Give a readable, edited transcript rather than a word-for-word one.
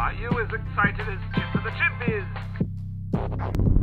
Are you as excited as Chip of the Chip is?